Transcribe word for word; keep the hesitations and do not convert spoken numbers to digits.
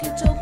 pockets of